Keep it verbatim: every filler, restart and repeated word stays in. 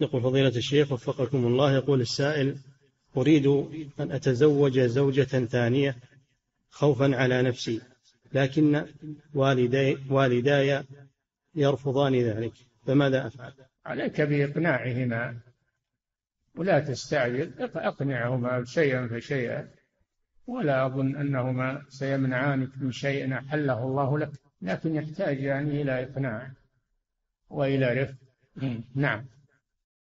يقول فضيلة الشيخ وفقكم الله، يقول السائل: أريد أن أتزوج زوجة ثانية خوفا على نفسي، لكن والدي, والداي يرفضان ذلك، فماذا أفعل؟ عليك بإقناعهما ولا تستعجل، أقنعهما شيئا فشيئا، ولا أظن أنهما سيمنعانك من شيء أحله الله لك، لكن يحتاج يعني إلى إقناع وإلى رفق. نعم.